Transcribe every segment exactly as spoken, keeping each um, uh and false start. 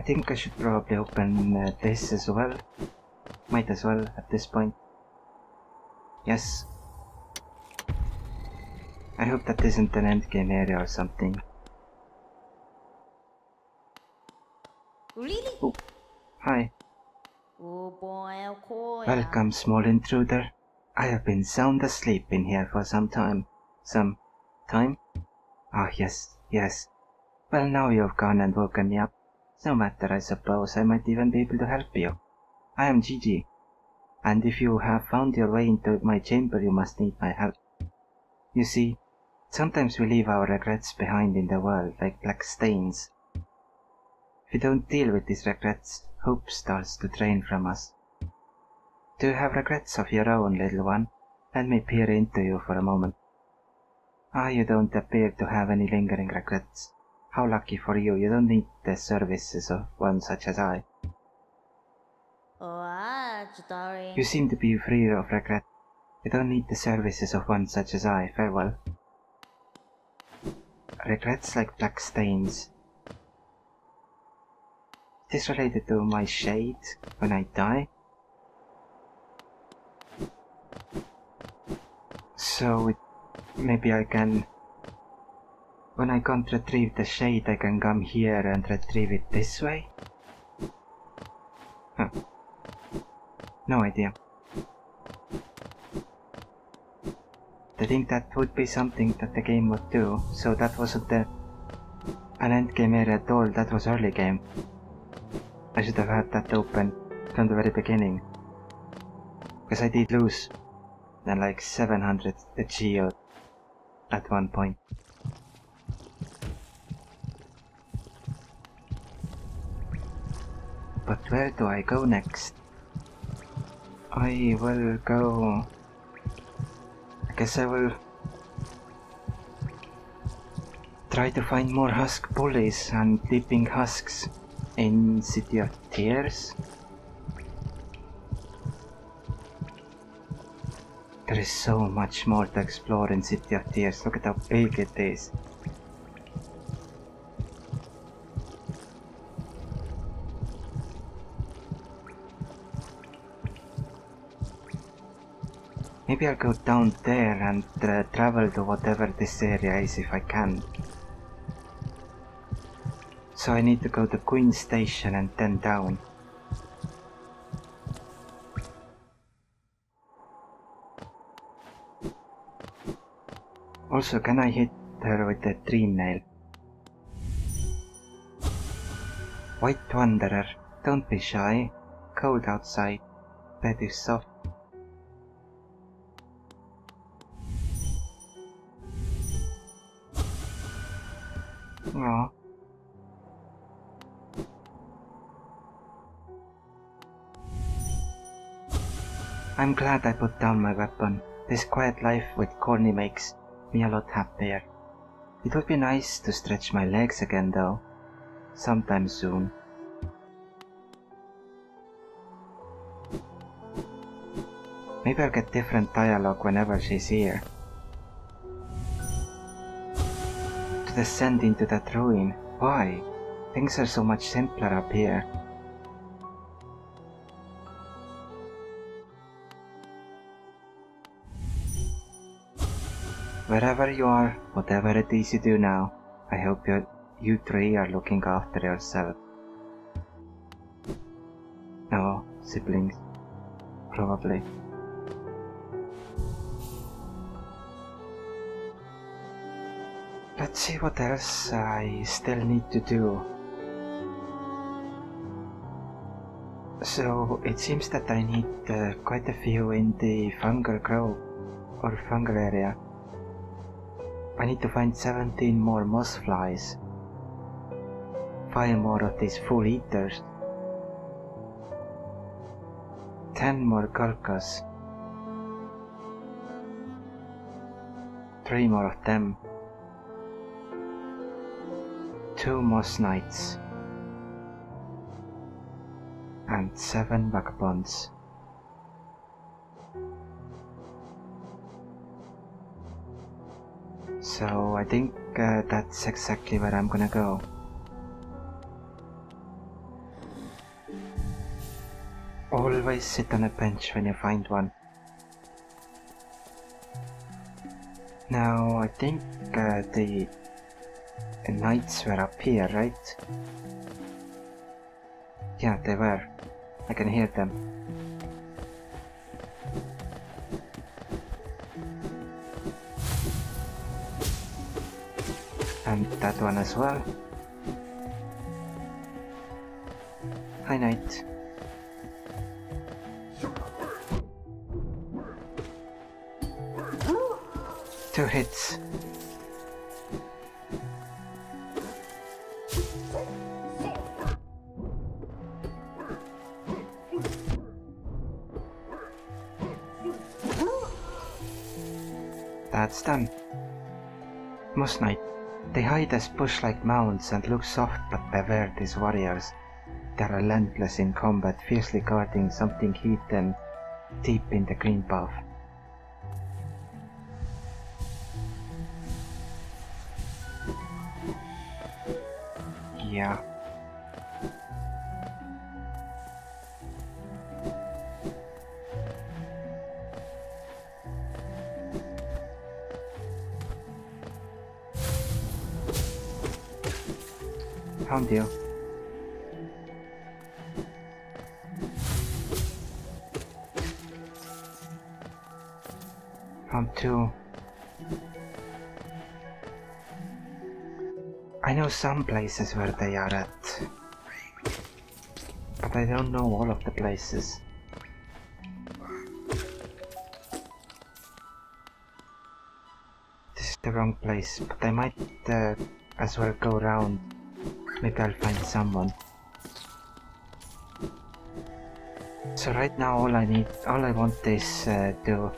I think I should probably open uh, this as well. Might as well at this point. Yes. I hope that isn't an endgame area or something. Really? Oh, hi. Oh boy, oh yeah. Welcome, small intruder. I have been sound asleep in here for some time. Some time? Ah, oh, yes, yes. Well, now you've gone and woken me up. No matter, I suppose I might even be able to help you. I am Jiji, and if you have found your way into my chamber, you must need my help. You see, sometimes we leave our regrets behind in the world, like black stains. If we don't deal with these regrets, hope starts to drain from us. Do you have regrets of your own, little one? Let me peer into you for a moment. Ah, you don't appear to have any lingering regrets. How lucky for you, you don't need the services of one such as I. You seem to be free of regret. You don't need the services of one such as I. Farewell. Regrets like black stains. Is this related to my shade when I die? So it, maybe I can... When I can't retrieve the shade, I can come here and retrieve it this way? Huh. No idea. I think that would be something that the game would do, so that wasn't the, an endgame area at all, that was early game. I should have had that open from the very beginning. Because I did lose then like seven hundred geo at one point. But where do I go next? I will go... I guess I will... try to find more husk pulleys and dipping husks in City of Tears. There is so much more to explore in City of Tears. Look at how big it is. Maybe I'll go down there and uh, travel to whatever this area is if I can. So I need to go to Queen Station and then down. Also, can I hit her with a dream nail? White Wanderer, don't be shy. Cold outside. Bed is soft. Aww. I'm glad I put down my weapon. This quiet life with Corny makes me a lot happier. It would be nice to stretch my legs again though. Sometime soon. Maybe I'll get different dialogue whenever she's here. To descend into that ruin. Why? Things are so much simpler up here. Wherever you are, whatever it is you do now, I hope you, you three are looking after yourself. No, siblings. Probably. Let's see what else I still need to do. So, it seems that I need uh, quite a few in the fungal grove, or fungal area. I need to find seventeen more moss flies, five more of these full eaters, ten more gulkas, three more of them, two moss knights, and seven vagabonds. So I think uh, that's exactly where I'm gonna go. Always sit on a bench when you find one. Now, I think uh, the knights were up here, right? Yeah, they were. I can hear them. And that one as well. Hi, knight. Two hits. That's done. Moss Knight. They hide as bush-like mounds and look soft, but beware these warriors. They are relentless in combat, fiercely guarding something hidden deep in the Greenpath. Yeah. Found you. Found two. I know some places where they are at, but I don't know all of the places. This is the wrong place, but I might uh, as well go round. Maybe I'll find someone. So right now all I need, all I want is uh, to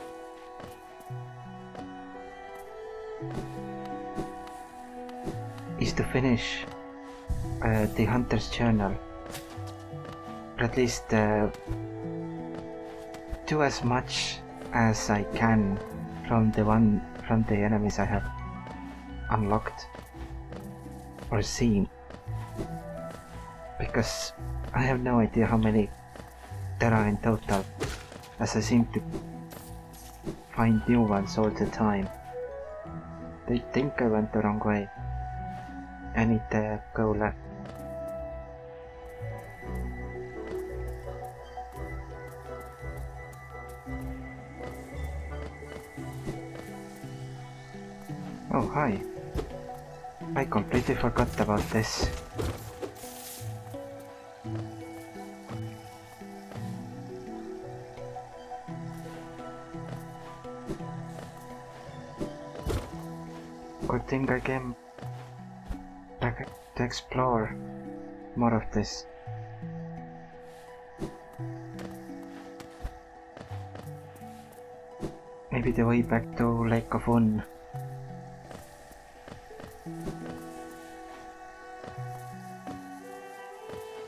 is to finish uh, the Hunter's Journal, or at least uh, do as much as I can from the one from the enemies I have unlocked or seen, because I have no idea how many there are in total, as I seem to find new ones all the time. They think I went the wrong way. I need to go left. Oh, hi. I completely forgot about this. Good thing I came to explore more of this. Maybe the way back to Lake of Unn.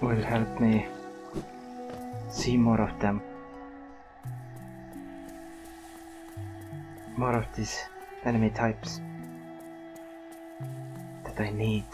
Will help me see more of them. More of these enemy types that I need.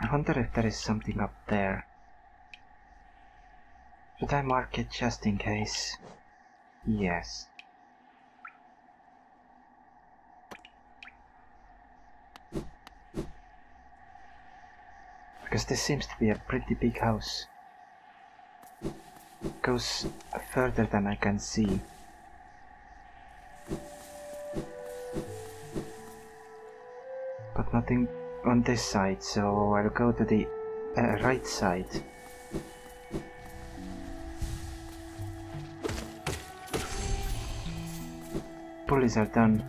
I wonder if there is something up there. Should I mark it just in case? Yes. Because this seems to be a pretty big house. It goes further than I can see. But nothing on this side, so I'll go to the uh, right side. Pulleys are done.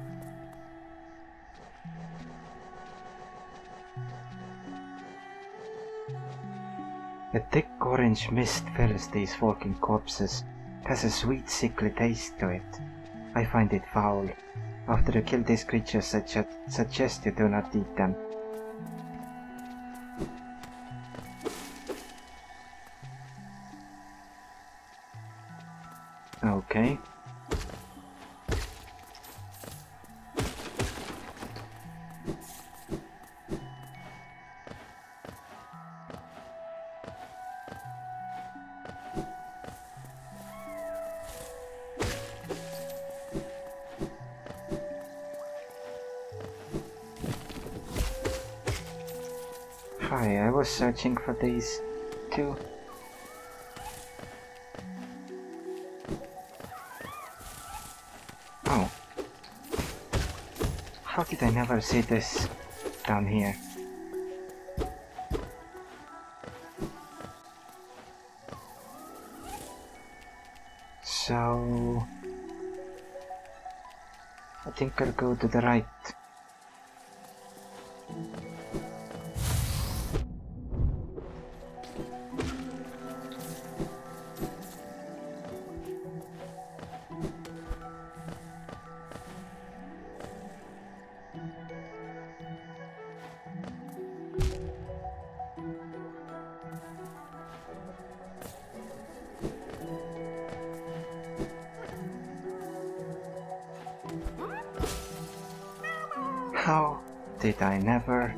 A thick orange mist fills these walking corpses. It has a sweet, sickly taste to it. I find it foul. After you kill these creatures, suggest suggest you do not eat them. Okay. Hi, I was searching for these too. Oh. How did I never see this down here? So... I think I'll go to the right. How did I never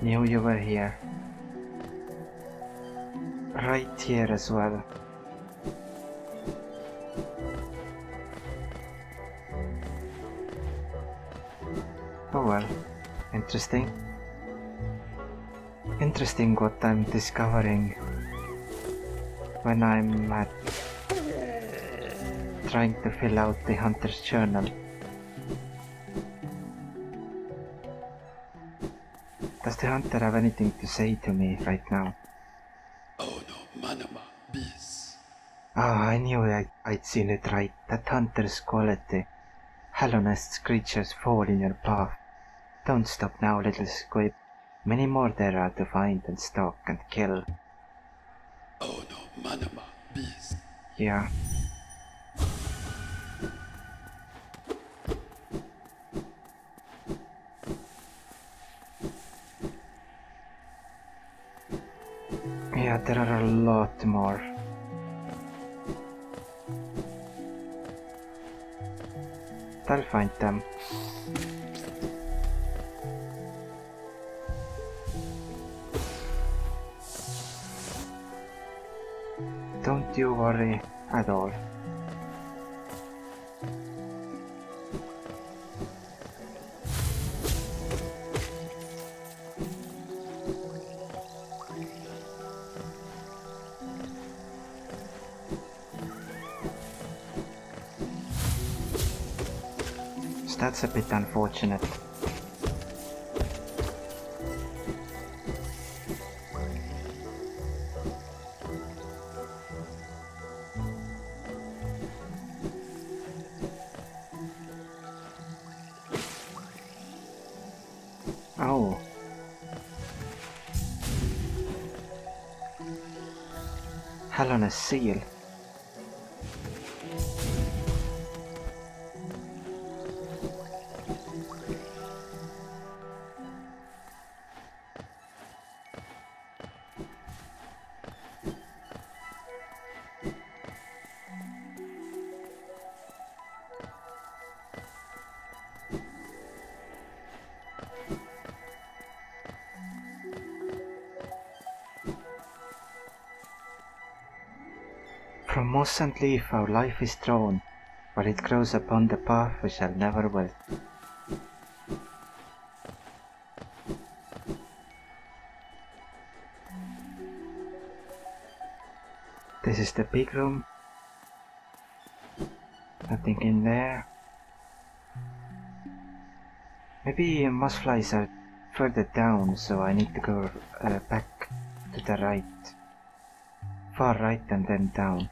knew you were here? Right here as well. Oh well, interesting. Interesting what I'm discovering when I'm at trying to fill out the Hunter's Journal. Does the hunter have anything to say to me right now? Oh no, manama, bees. Oh, I knew I'd, I'd seen it right. That hunter's quality. Hallownest's creatures fall in your path. Don't stop now, little squib. Many more there are to find and stalk and kill. Oh no, manama, bees. Yeah. Yeah, there are a lot more. I'll find them. Don't you worry at all. That's a bit unfortunate. Oh. Hell on a seal. From moss and leaf our life is thrown, while it grows upon the path we shall never wilt. This is the big room. Nothing in there. Maybe moss flies are further down, so I need to go uh, back to the right. Far right and then down.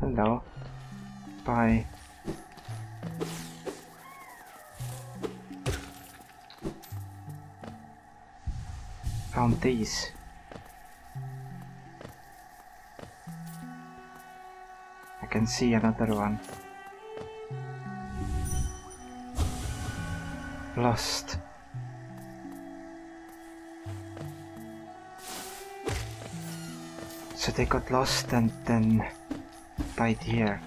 Hello. Bye. Found these. I can see another one. lost. So they got lost and then died here.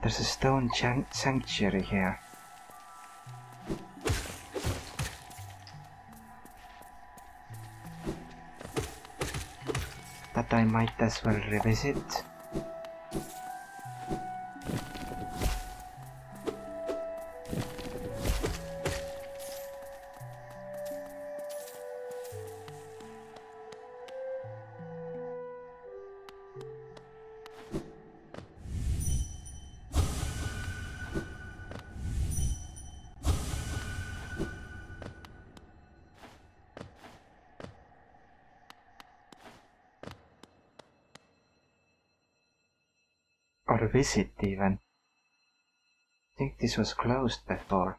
There's a stone sanctuary here. That I might as well revisit. Or visit even. I think this was closed before.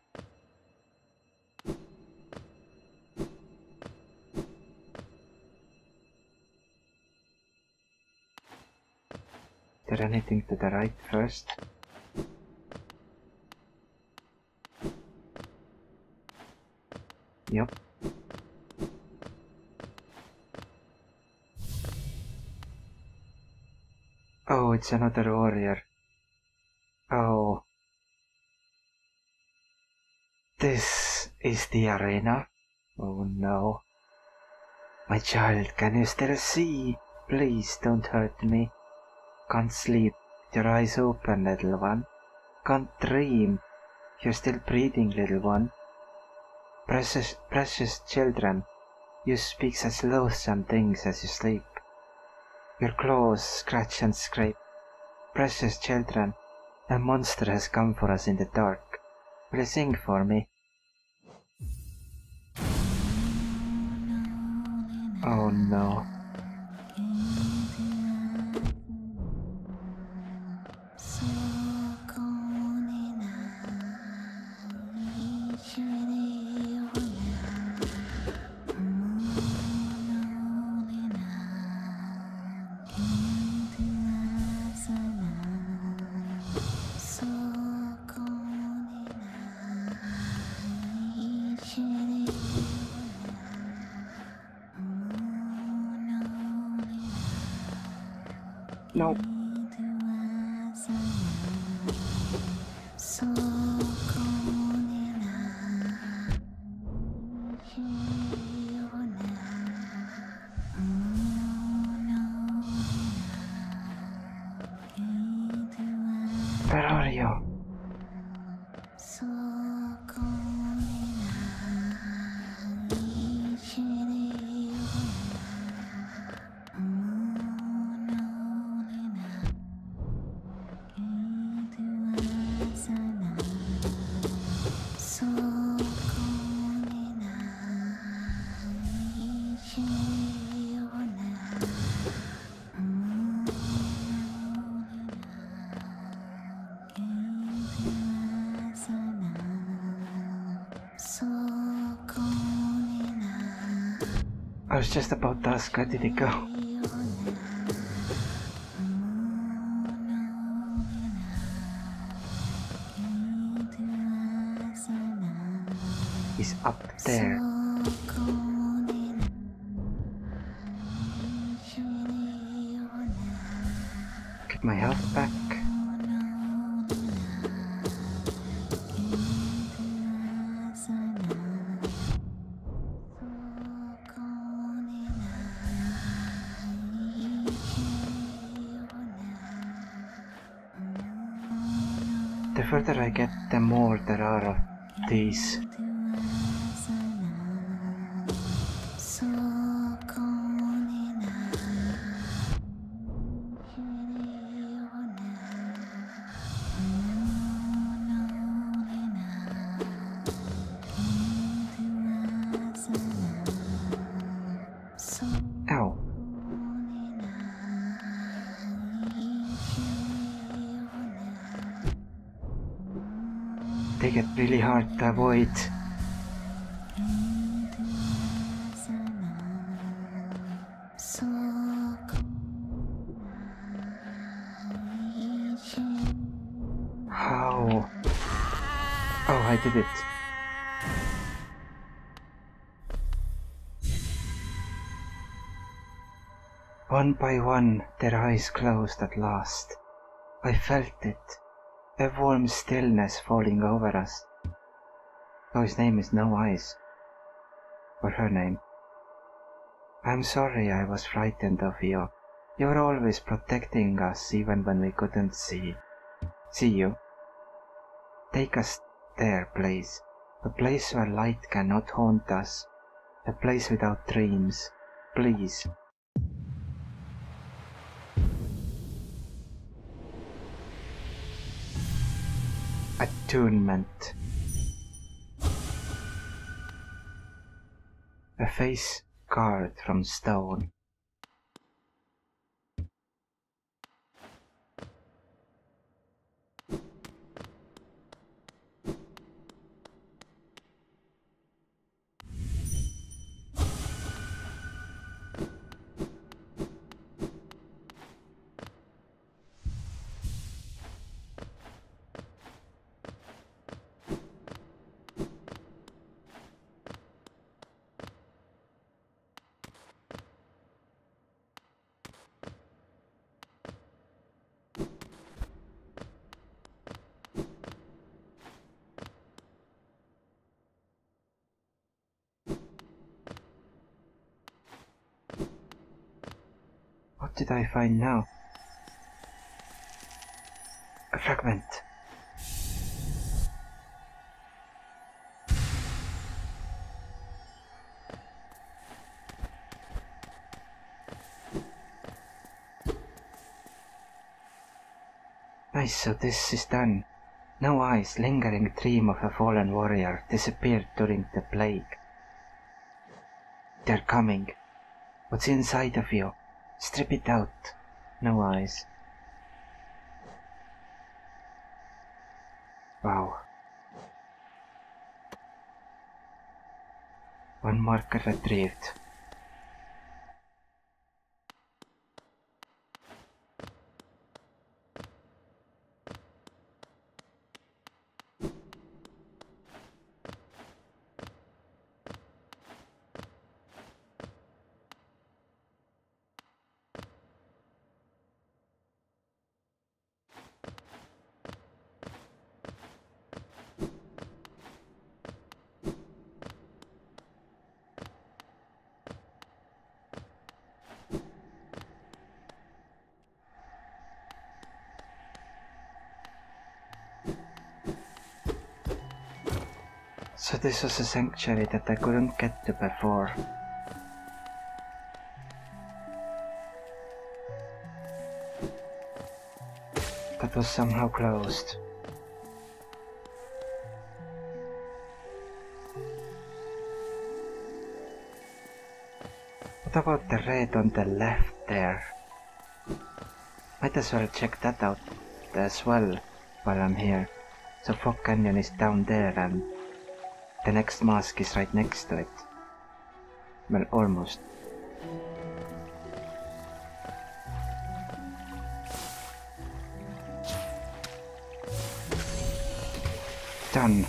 Is there anything to the right first? Yup. Oh, it's another warrior. Oh. This is the arena. Oh no. My child, can you still see? Please don't hurt me. Can't sleep. Your eyes open, little one. Can't dream. You're still breathing, little one. Precious, precious children, you speak such loathsome things as you sleep. Your claws scratch and scrape. Precious children, a monster has come for us in the dark. Will you sing for me? Oh no. No. Where are you? I was just about to ask, where did it go? He's up there. Get my health back. The further I get, the more there are of these. Ow. make it really hard to avoid. How? Oh, I did it. One by one, their eyes closed at last. I felt it, a warm stillness falling over us. Oh, his name is No Eyes. Or her name. I'm sorry I was frightened of you. You're always protecting us even when we couldn't see. See you. Take us there, please. A place where light cannot haunt us. A place without dreams. Please. Attunement. A face carved from stone. What did I find now? A fragment. Nice, so this is done. No Eyes, lingering dream of a fallen warrior, disappeared during the plague. They're coming. What's inside of you? Strip it out, No Eyes. Wow. One marker retrieved. So this was a sanctuary that I couldn't get to before. That was somehow closed. What about the red on the left there? Might as well check that out as well while I'm here. So Fog Canyon is down there and the next mask is right next to it. Well, almost. Done.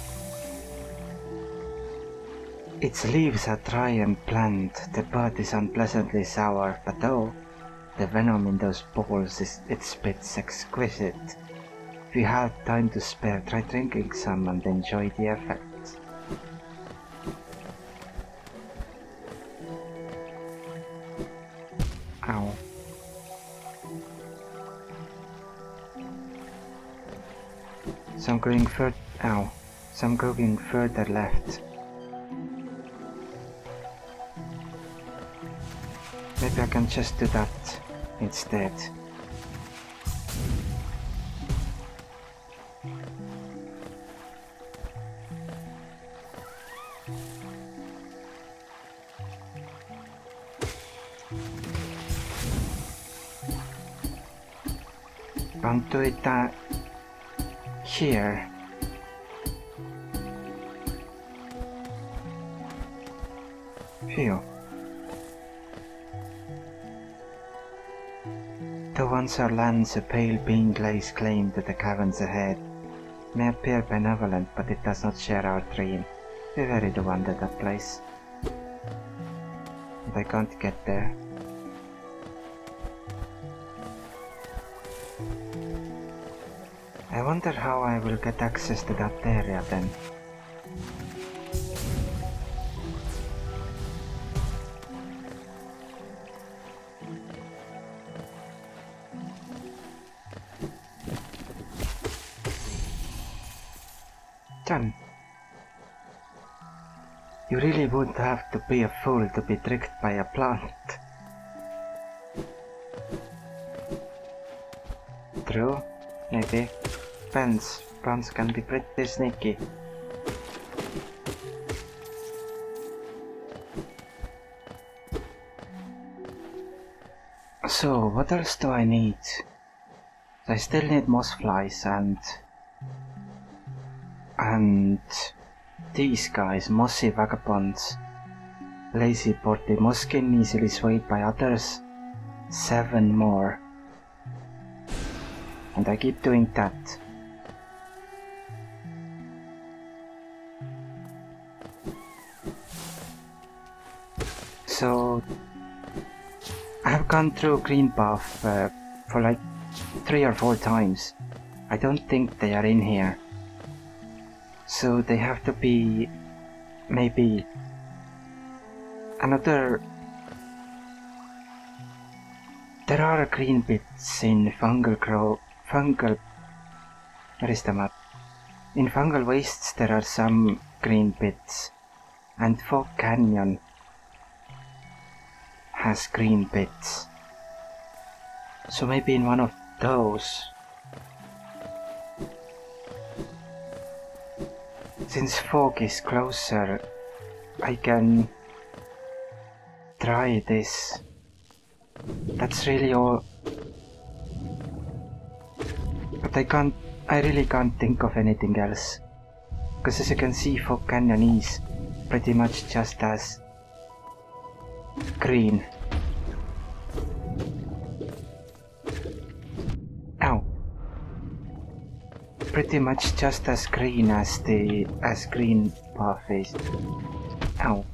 Its leaves are dry and bland, the bud is unpleasantly sour, but oh, the venom in those balls is, it spits exquisite. If you have time to spare, try drinking some and enjoy the effect. Ow. Some going further. Ow. Some going further left. Maybe I can just do that instead. Don't do it that here. Heal. Though once our lands a pale beam lays claim to the caverns ahead, may appear benevolent, but it does not share our dream. We very do wander that place. And I can't get there. I wonder how I will get access to that area then. Done. You really would have to be a fool to be tricked by a plant. True? Maybe. Plants, plants can be pretty sneaky. So, what else do I need? I still need moss flies and... and... these guys, Mossy Vagabonds. Lazy porty moskin, easily swayed by others. Seven more. And I keep doing that. So, I've gone through Greenpath uh, for like three or four times. I don't think they are in here. So they have to be maybe another... There are green bits in fungal grow... fungal... Where is the map? In Fungal Wastes there are some green bits. And Fog Canyon has green bits, so maybe in one of those. Since fog is closer, I can try this. That's really all, but I can't, I really can't think of anything else, because as you can see, Fog Canyon is pretty much just as green. Ow. Pretty much just as green as the as green path is. Ow.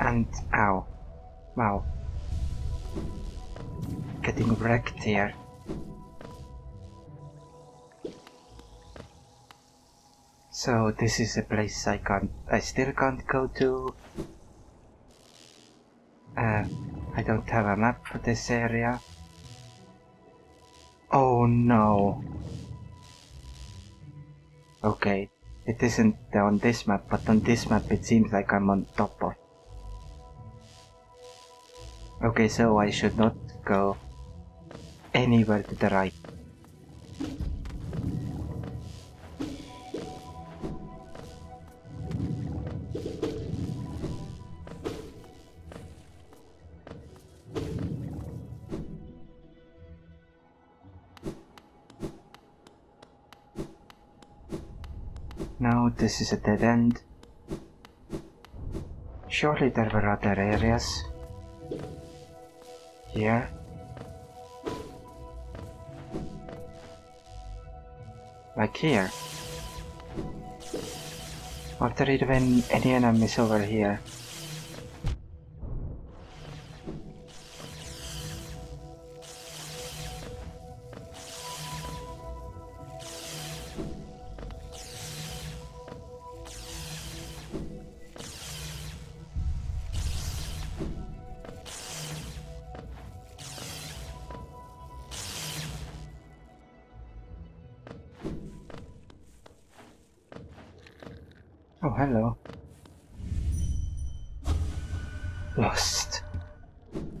And ow. Wow. Getting wrecked here. So this is a place I can't, I still can't go to. Uh, I don't have a map for this area. Oh no. Okay. It isn't on this map, but on this map it seems like I'm on top of. Okay, so I should not go anywhere to the right. Now this is a dead end. Surely there were other areas. Here. Like here. Are there even any enemies over here? Oh, hello. Lost.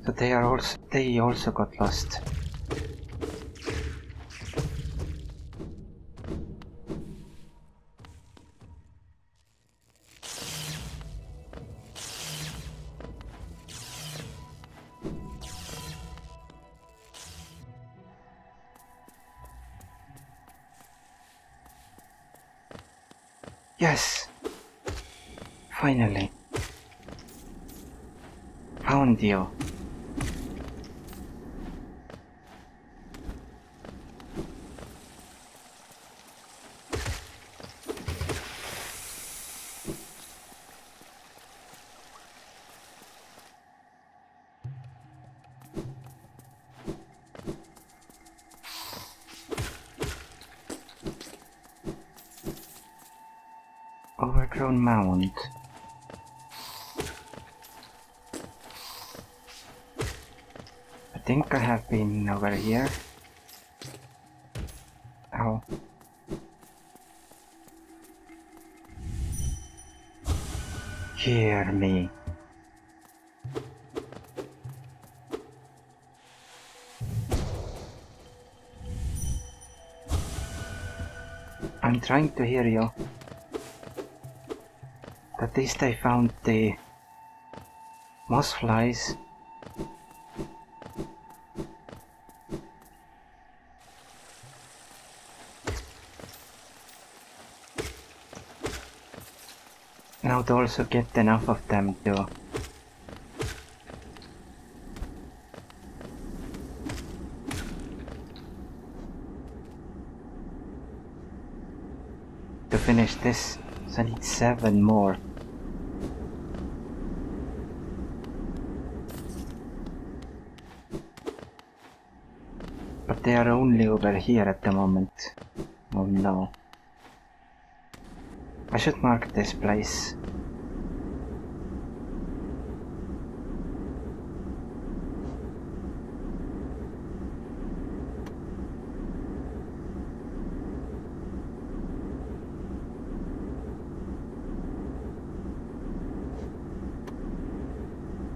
So they are also, they also got lost. Yes! Finally! Found you! Overgrown mound. I think I have been over here. Ow. Hear me. I'm trying to hear you. At least I found the moss flies. Now to also get enough of them to to finish this. So I need seven more. They are only over here at the moment. Oh no. I should mark this place.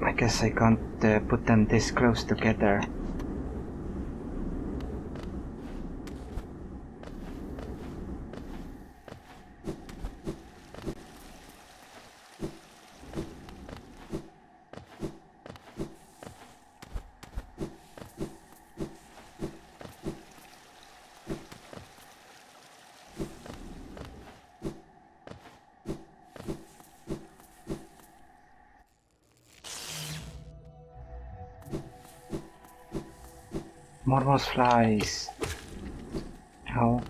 I guess I can't uh, put them this close together. More moss flies. How?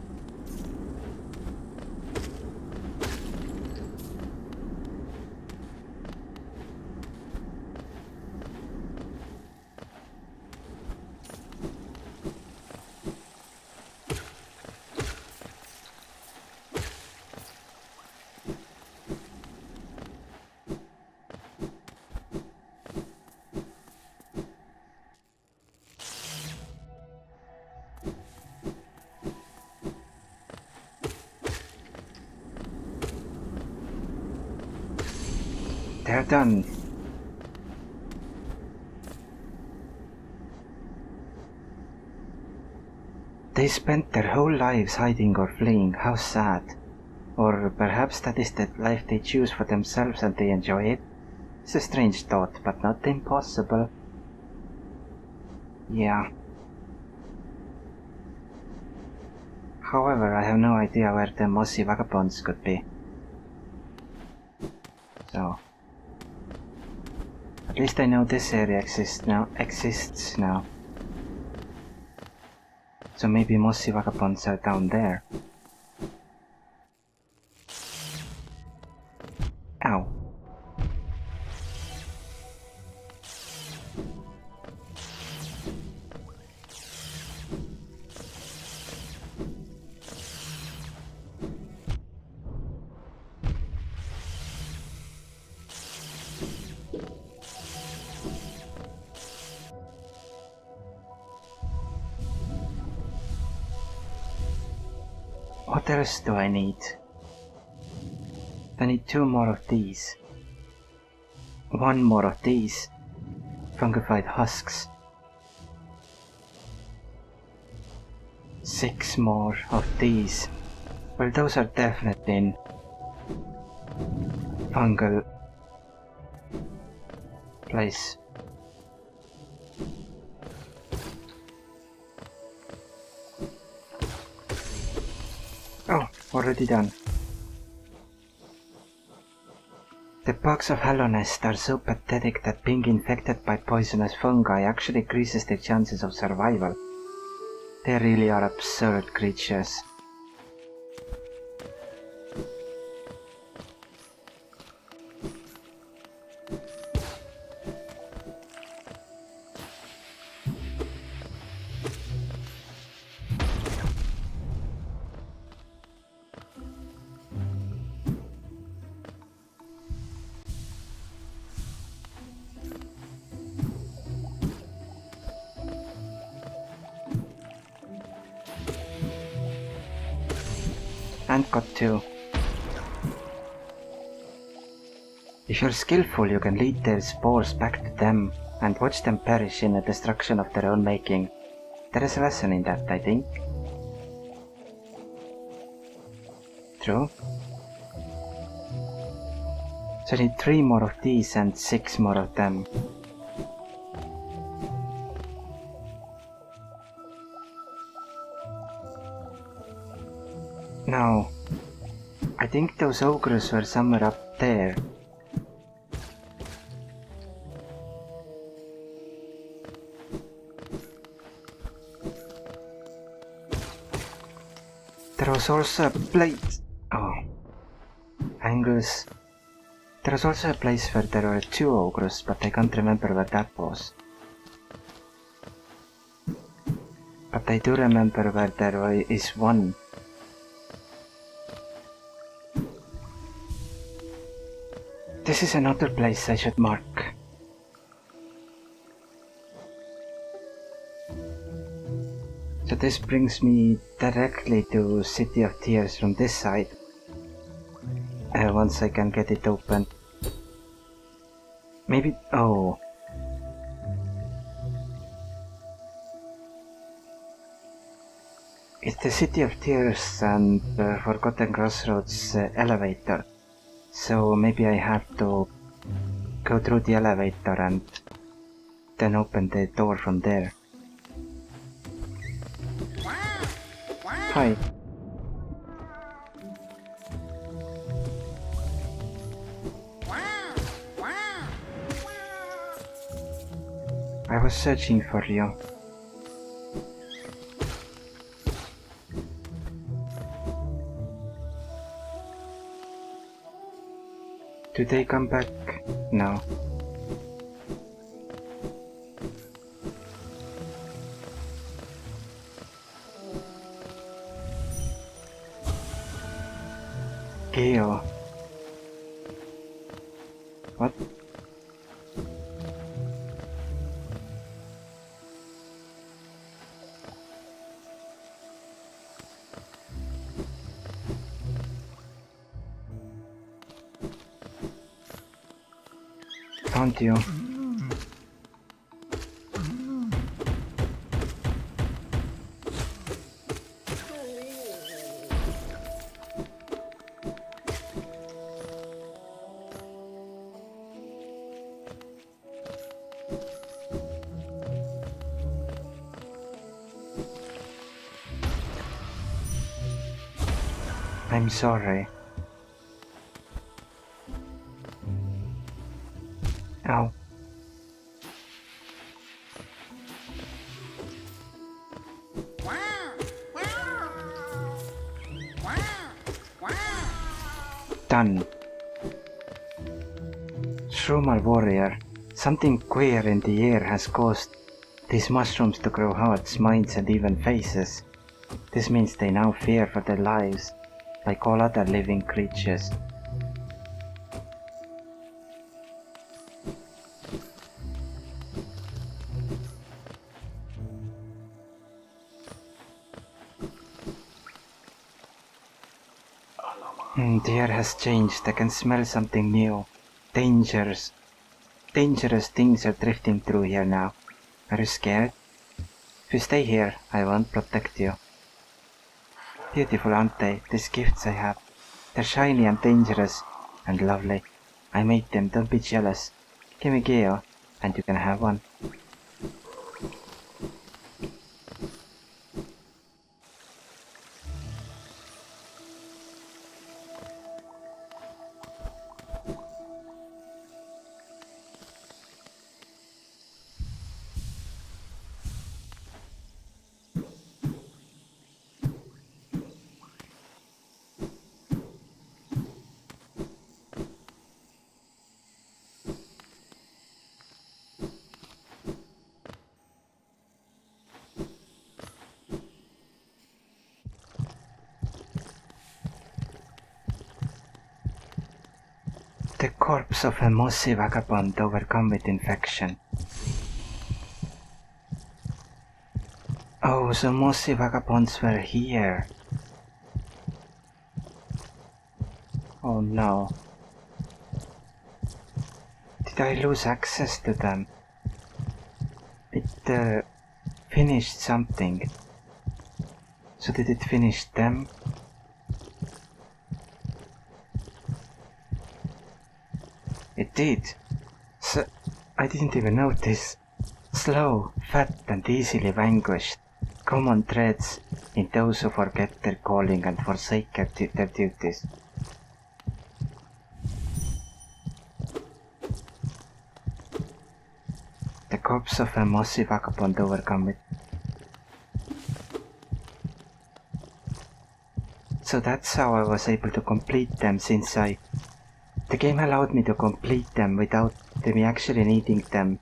They're done. They spent their whole lives hiding or fleeing. How sad. Or perhaps that is the life they choose for themselves and they enjoy it. It's a strange thought, but not impossible. Yeah. However, I have no idea where the Mossy Vagabonds could be. So... at least I know this area exists now, exists now. So maybe Mossy Vagabonds are down there. Ow. What else do I need? I need two more of these. One more of these. Fungified husks. Six more of these. Well, those are definitely in fungal place. Already done. The bugs of Hallownest are so pathetic that being infected by poisonous fungi actually increases their chances of survival. They really are absurd creatures. And got two. If you're skillful, you can lead their spores back to them and watch them perish in the destruction of their own making. There is a lesson in that, I think. True. So I need three more of these and six more of them. Now, I think those ogres were somewhere up there. There was also a place... Oh. Angus. There was also a place where there were two ogres, but I can't remember where that was. But I do remember where there is one. This is another place I should mark. So this brings me directly to City of Tears from this side. Uh, once I can get it open. Maybe... oh. It's the City of Tears and uh, Forgotten Crossroads uh, elevator. So maybe I have to go through the elevator and then open the door from there. Hi. I was searching for you. Do they come back? No. Geo. What? You. I'm sorry. Ow. Done. Shroomal warrior, something queer in the air has caused these mushrooms to grow hearts, minds and even faces. This means they now fear for their lives, like all other living creatures. The air has changed. I can smell something new. Dangerous. Dangerous things are drifting through here now. Are you scared? If you stay here, I won't protect you. Beautiful, aren't they? These gifts I have. They're shiny and dangerous. And lovely. I made them. Don't be jealous. Give me Geo, and you can have one. The corpse of a mossy vagabond overcome with infection. Oh, the mossy vagabonds were here. Oh no. Did I lose access to them? It uh, finished something. So did it finish them? It did. So I didn't even notice. Slow, fat and easily vanquished. Common threads in those who forget their calling and forsake their duties. The corpse of a mossy vagabond overcome it. So that's how I was able to complete them, since I... The game allowed me to complete them without me actually needing them,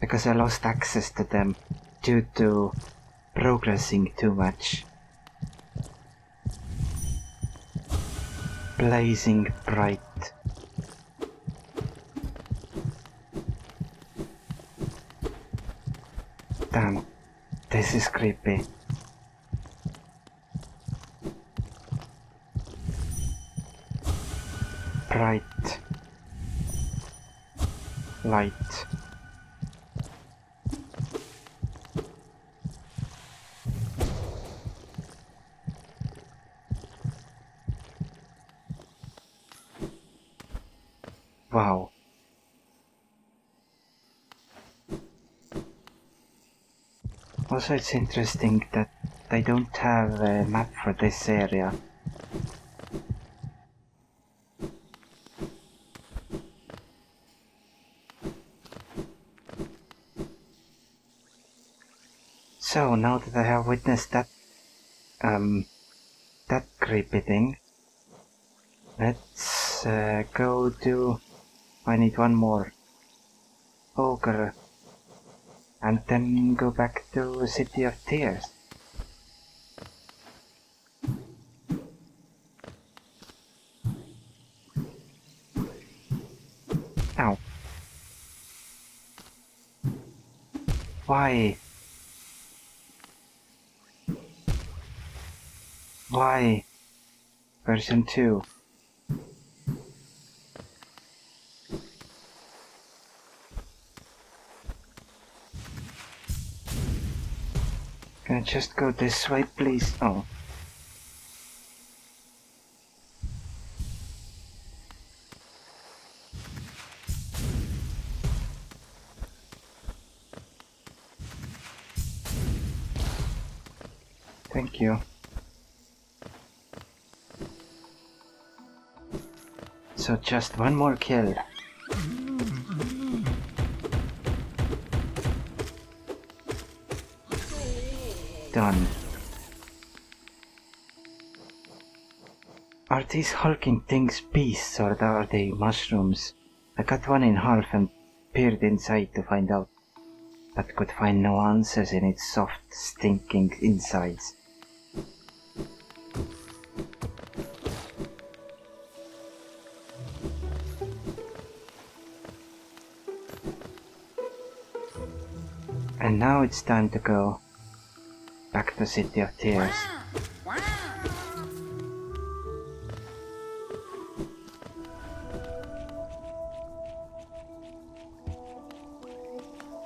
because I lost access to them due to progressing too much. Blazing bright. Damn, this is creepy. Bright light. Wow. Also, it's interesting that they don't have a map for this area. So now that I have witnessed that, um, that creepy thing, let's uh, go to, I need one more ogre, and then go back to City of Tears. Ow. Why? Why? Version two. Can I just go this way, please? Oh. Thank you. So just one more kill. Done. Are these hulking things beasts or are they mushrooms? I cut one in half and peered inside to find out, but could find no answers in its soft, stinking insides. And now it's time to go back to City of Tears. Wow.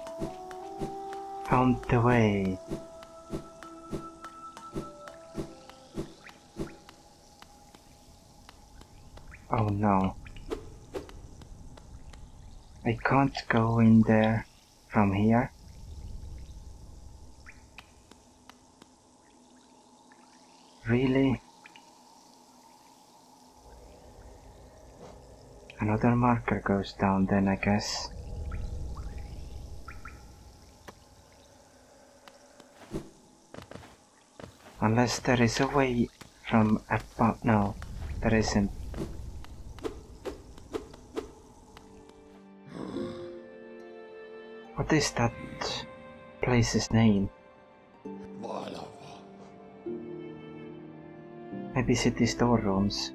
Wow. Found the way. Oh no. I can't go in there from here. Really? Another marker goes down then, I guess. Unless there is a way from above. No, there isn't. What is that place's name? Maybe city storerooms.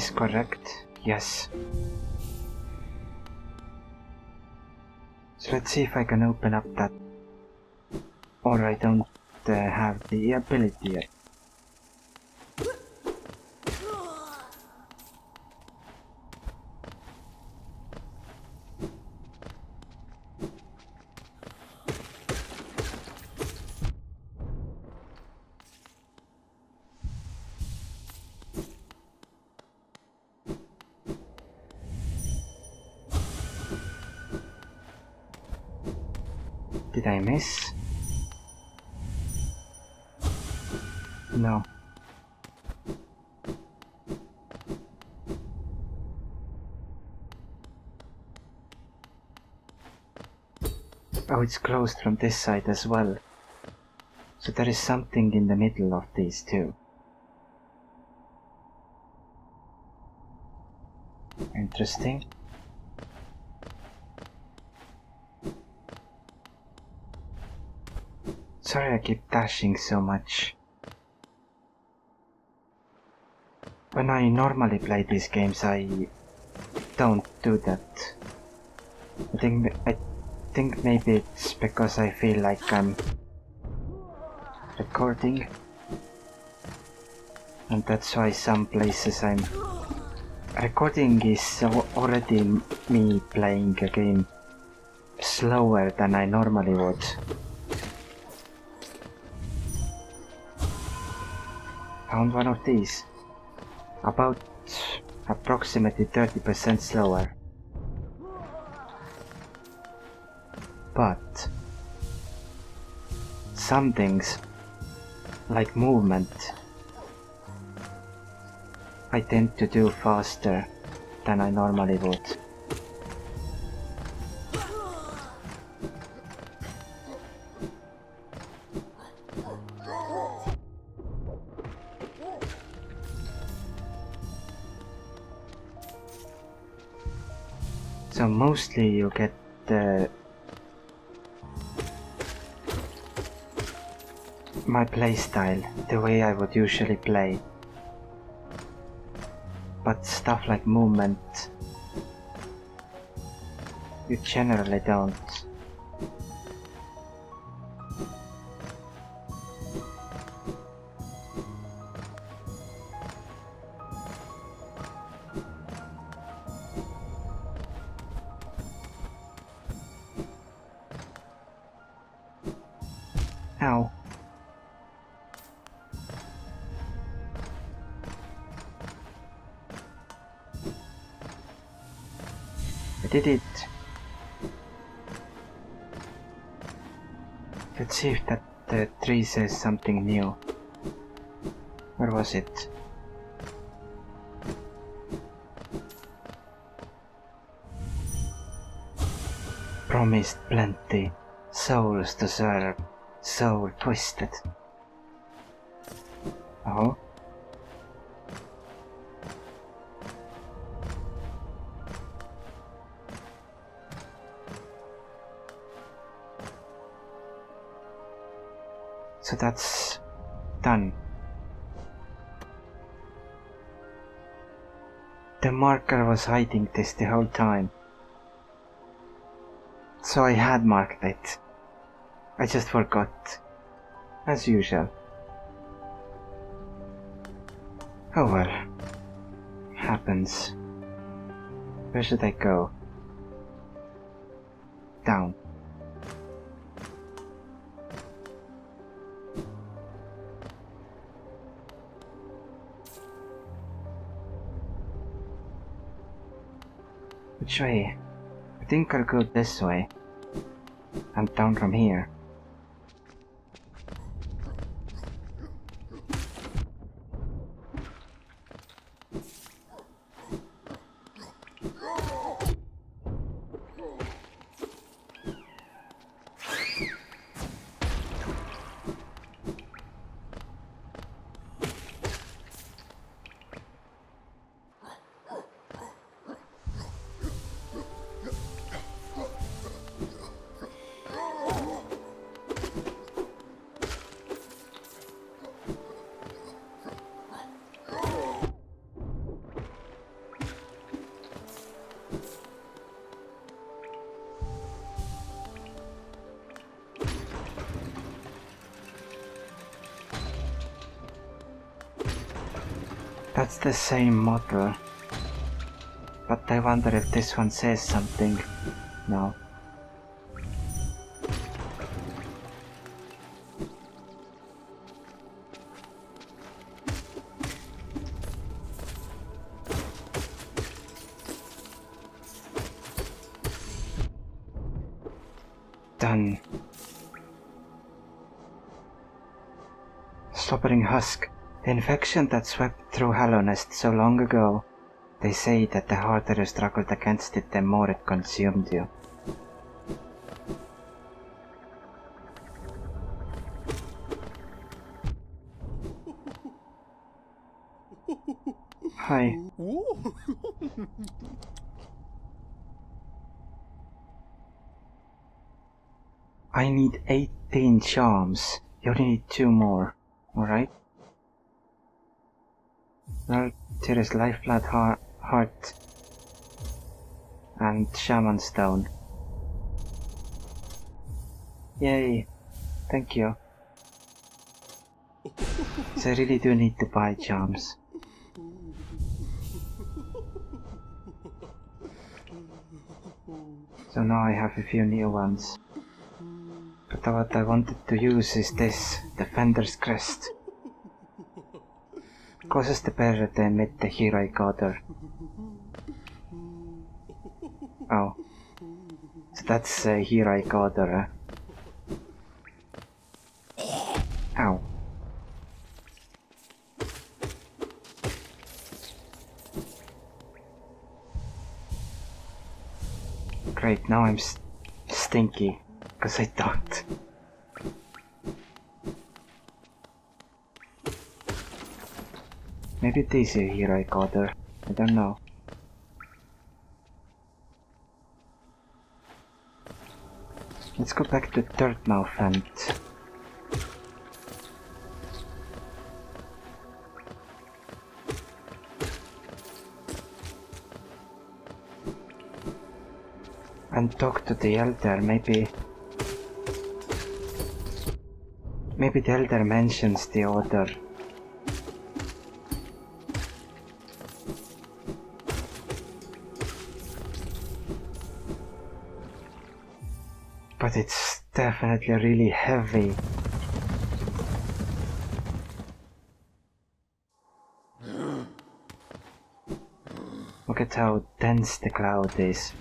is correct. Yes. So let's see if I can open up that. Or I don't uh, have the ability yet. Did I miss? No. Oh, it's closed from this side as well. So there is something in the middle of these two. Interesting. Sorry I keep dashing so much. When I normally play these games, I don't do that. I think, I think maybe it's because I feel like I'm recording. And that's why some places I'm... Recording is already me playing a game slower than I normally would. Found one of these. About approximately thirty percent slower. But some things, like movement, I tend to do faster than I normally would. So mostly you get the... Uh, my playstyle, the way I would usually play. But stuff like movement, you generally don't. Ow. I did it. Let's see if that uh, tree says something new. Where was it? Promised plenty, souls to serve. Soul twisted. Oh. So that's done. The marker was hiding this the whole time. So I had marked it. I just forgot, as usual. Oh well, happens. Where should I go? Down. Which way? I think I'll go this way, and down from here. That's the same model. But I wonder if this one says something now. Done. Slobbering husk. The infection that swept through Hallownest so long ago. They say that the harder you struggled against it, the more it consumed you. Hi. I need eighteen charms. You only need two more, alright? Well, there is Lifeblood Heart, heart and Shaman Stone. Yay, thank you. So I really do need to buy charms. So now I have a few new ones. But what I wanted to use is this, Defender's Crest. Causes the bearer to emit the heroic odor. Oh. So that's a uh, heroic odor. Huh? Ow. Great, now I'm st stinky. Because I don't. Maybe it is a heroic order, I don't know. Let's go back to Dirtmouth and... and talk to the Elder, maybe... Maybe the Elder mentions the order. But it's definitely really heavy. Look at how dense the cloud is.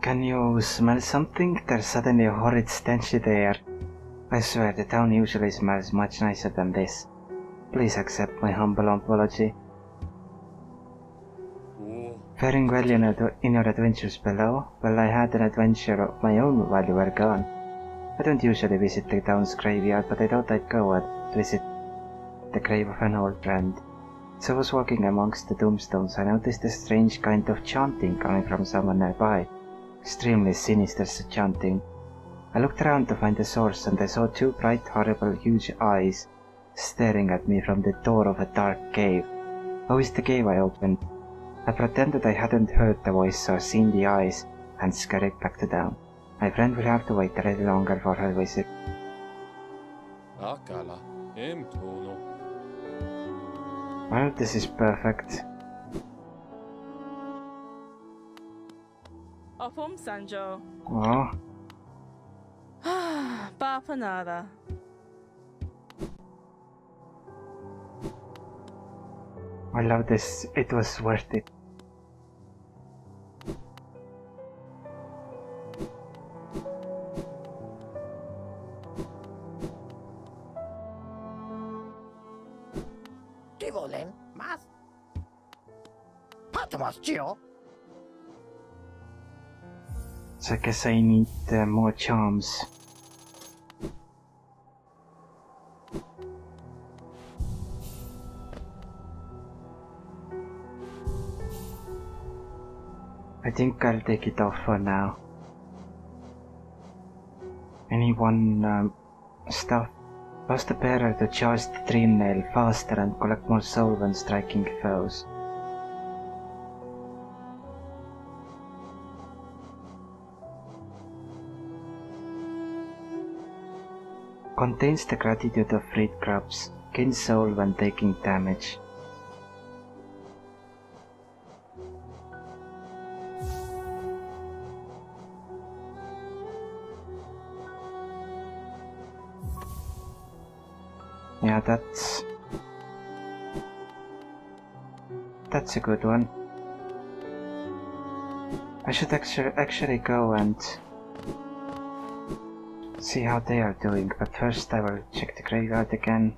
Can you smell something? There's suddenly a horrid stench in the air. I swear, the town usually smells much nicer than this. Please accept my humble apology. Faring well in, in your adventures below. Well, I had an adventure of my own while you were gone. I don't usually visit the town's graveyard, but I thought I'd go and visit the grave of an old friend. As I was walking amongst the tombstones, I noticed a strange kind of chanting coming from someone nearby. Extremely sinister chanting. I looked around to find the source, and I saw two bright, horrible, huge eyes staring at me from the door of a dark cave. Oh, it's the cave I opened. I pretended I hadn't heard the voice or seen the eyes, and scurried back to town. My friend will have to wait a little longer for her visit. Well, this is perfect. Oh. Bapanada. I love this. It was worth it. Divolem, mas. Patamas, Gio. So I guess I need uh, more charms. I think I'll take it off for now. Anyone um, stuff? Lost the bearer to charge the dream nail faster and collect more soul when striking foes. Contains the gratitude of Red Crab's kin soul when taking damage. Yeah, that's... That's a good one. I should actu- actually go and see how they are doing, but first I will check the graveyard again.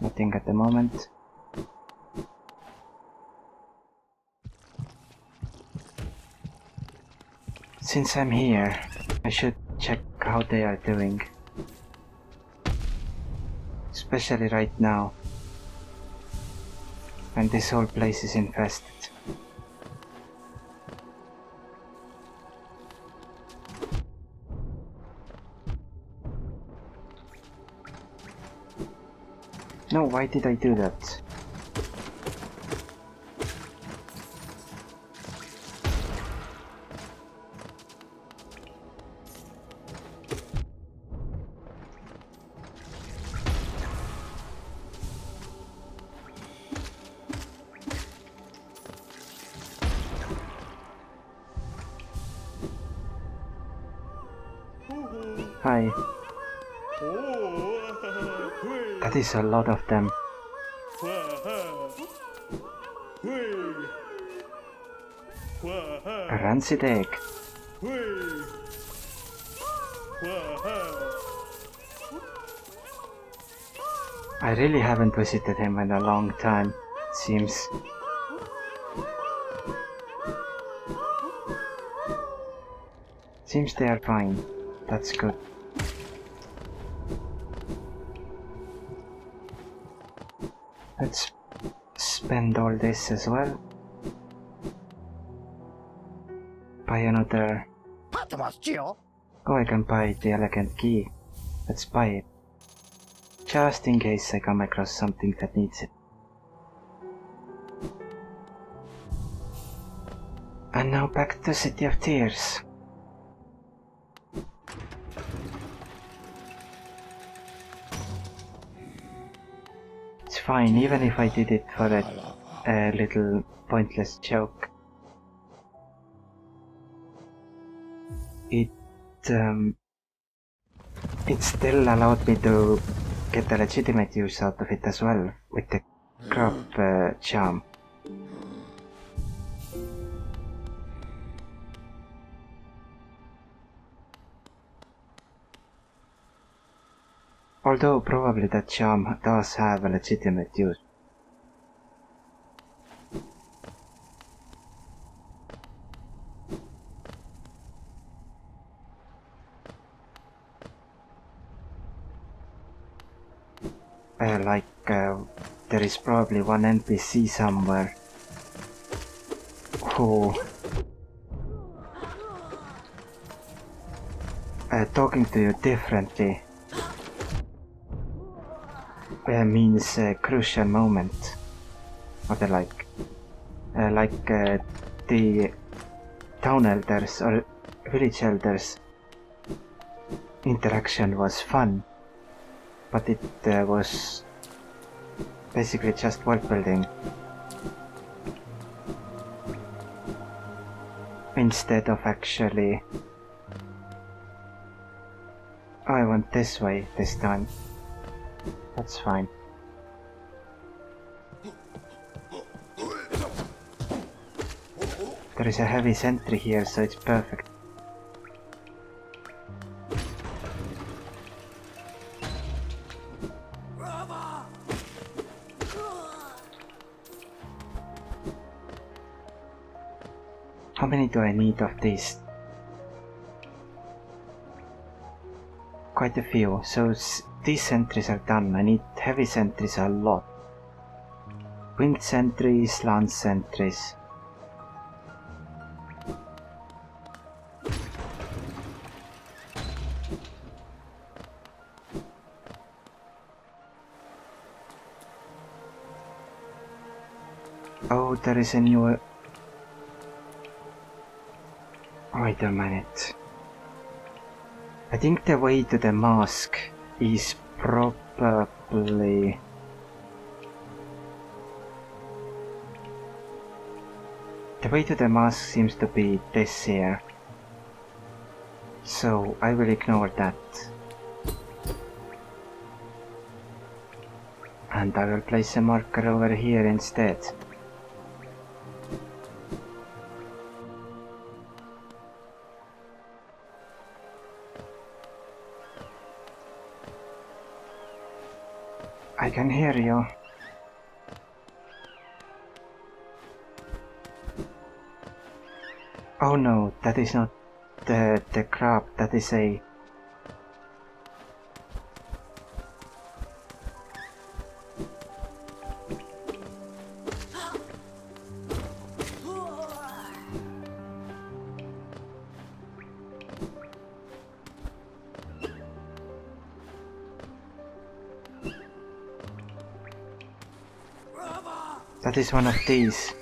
Nothing at the moment. Since I'm here, I should check how they are doing. Especially right now, and this whole place is infested. No, why did I do that? Hi. That is a lot of them. A rancid egg. I really haven't visited him in a long time, it seems. Seems they are fine. That's good. Let's spend all this as well. Buy another... Oh, I can buy the elegant key. Let's buy it. Just in case I come across something that needs it. And now back to City of Tears. Fine, even if I did it for a, a little pointless joke. It um, it still allowed me to get a legitimate use out of it as well, with the crop uh, charm. Although probably that charm does have a legitimate use. Uh, like, uh, there is probably one N P C somewhere who... Uh, talking to you differently. Uh, means a uh, crucial moment, or the like, uh, like uh, the town elders or village elders interaction was fun, but it uh, was basically just world building instead of actually, oh, I went this way this time. That's fine. There is a heavy sentry here, so it's perfect. How many do I need of these? Quite a few, so it's these sentries are done. I need heavy sentries a lot. Winged sentries, lance sentries. Oh, there is a new... Wait a minute. I think the way to the mosque is probably... The way to the mosque seems to be this here. So I will ignore that. And I will place a marker over here instead. I can hear you. Oh no, that is not the, the crab, that is a... That is one of these.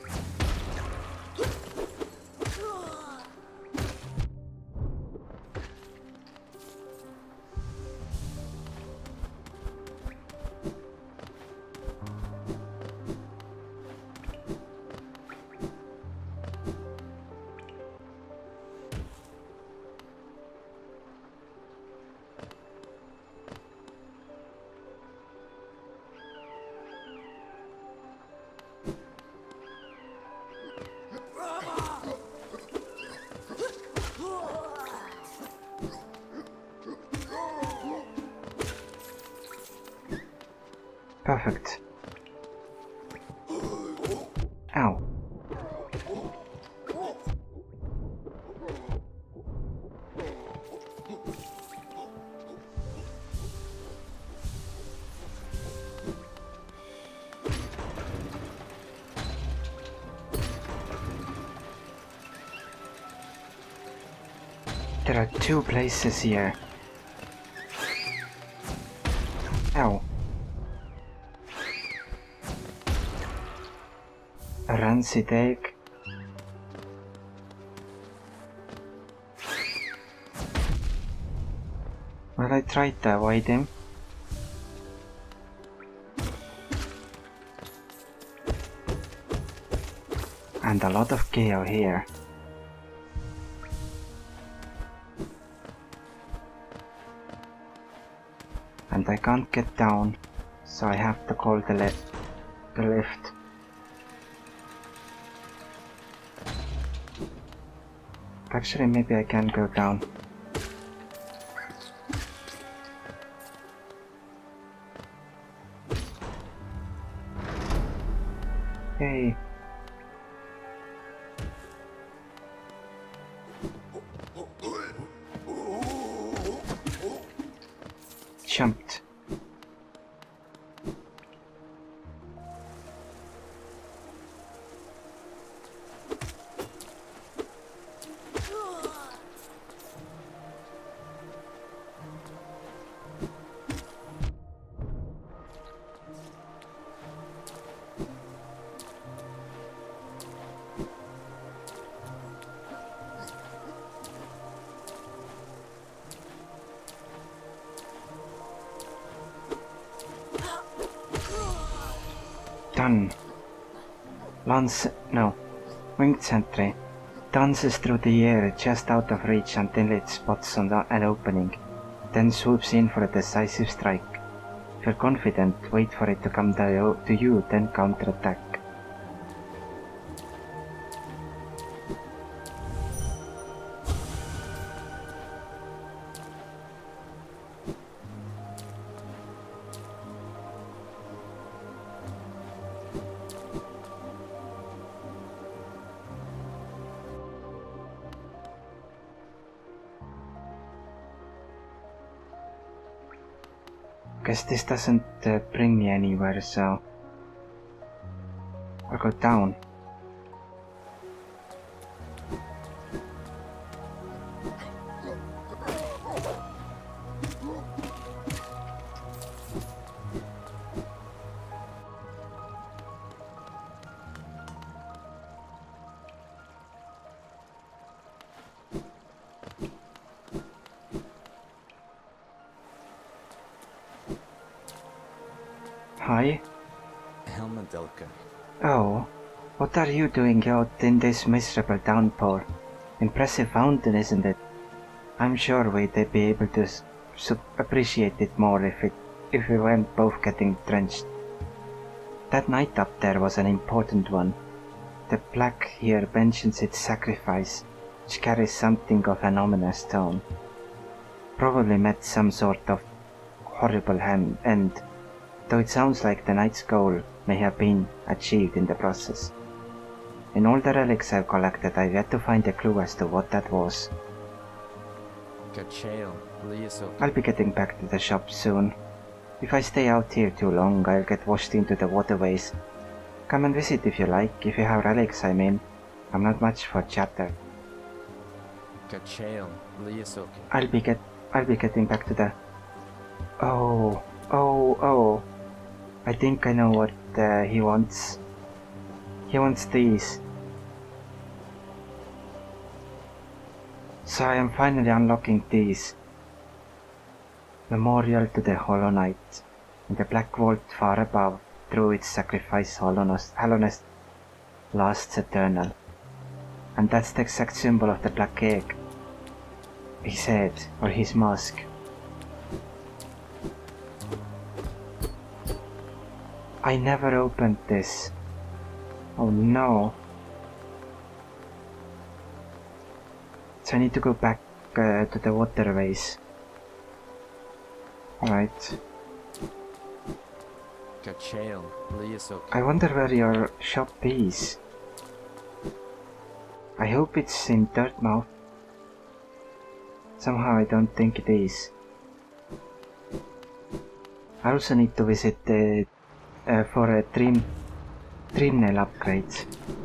Perfect. Ow. There are two places here. Ow. A rancid egg. Well, I tried to avoid him. And a lot of chaos here. And I can't get down, so I have to call the, li the lift. Actually, maybe I can go down. Hey. Jumped. Done. Lance, no, winged sentry dances through the air just out of reach until it spots on the, an opening, then swoops in for a decisive strike. If you're confident, wait for it to come to you, then counterattack. Guess this doesn't uh, bring me anywhere, so I'll go down. Why? Helmadelka. Oh, what are you doing out in this miserable downpour? Impressive fountain, isn't it? I'm sure we'd be able to appreciate it more if it if we weren't both getting drenched. That night up there was an important one. The plaque here mentions its sacrifice, which carries something of an ominous tone. Probably met some sort of horrible hand, end, though it sounds like the knight's goal may have been achieved in the process. In all the relics I've collected, I've yet to find a clue as to what that was. I'll be getting back to the shop soon. If I stay out here too long, I'll get washed into the waterways. Come and visit if you like, if you have relics, I mean. I'm not much for chatter. I'll be get- I'll be getting back to the... Oh, oh, oh. I think I know what uh, he wants. He wants these. So I am finally unlocking these. Memorial to the Hollow Knight, and the Black Vault far above, through its sacrifice Hallownest lasts eternal. And that's the exact symbol of the Black Egg. His head, or his mask. I never opened this. Oh no. So I need to go back uh, to the waterways. Alright. I wonder where your shop is. I hope it's in Dirtmouth. Somehow I don't think it is. I also need to visit the... Uh, for a dream... Dreamnail upgrade.